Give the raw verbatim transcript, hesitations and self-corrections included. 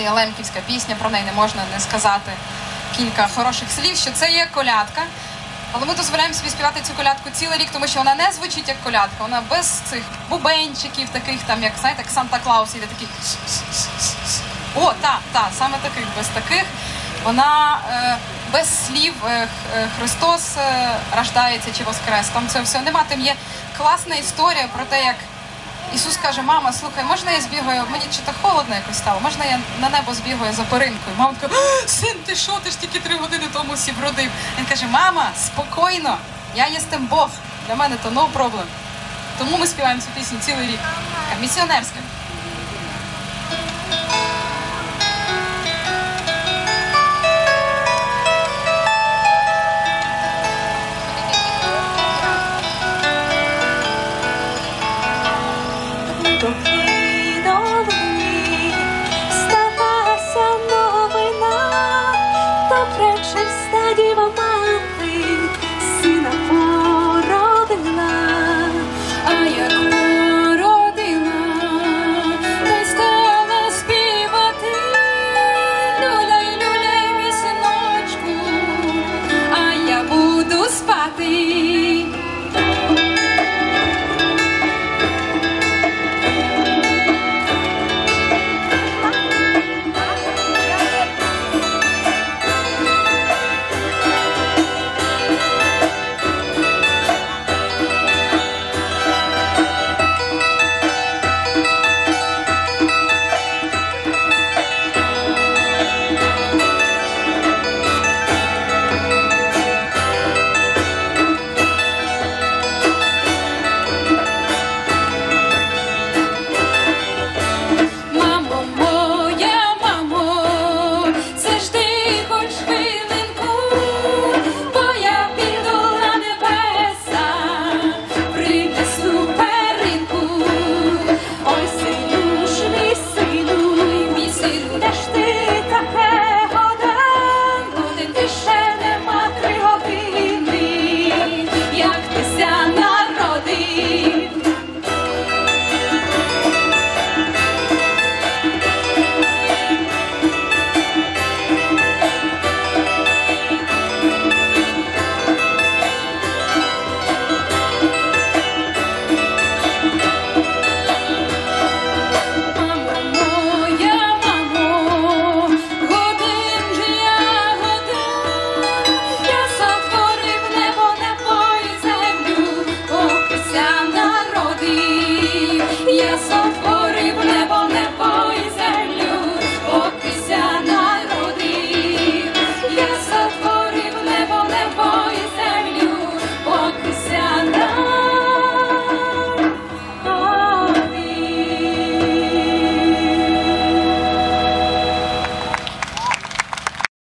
це є лемківська пісня, про неї не можна не сказати кілька хороших слів, що це є колядка. Але ми дозволяємо собі співати цю колядку цілий рік, тому що вона не звучить як колядка, вона без цих бубенчиків, таких там, як, знаєте, як Санта-Клаус, іде такий... О, та, та, саме таких, без таких. Вона е, без слів е, Христос е, рождається чи воскрес. Там це все нема, там є класна історія про те, як Ісус каже: мама, слухай, можна я збігаю, мені чи так холодно якось стало, можна я на небо збігаю за перинкою? Мама така: син, ти що, ти ж тільки три години тому сів родив. Він каже: мама, спокійно, я єстем Бог, для мене то no problem. Тому ми співаємо цю пісню цілий рік, така місіонерська. Пречиста діва мати сина породила, а як породила, та й стала співати: люляй, люляй, мій синочку, а я буду спати. Ой, синюш, мій сину, мій сину, де ж ти таке?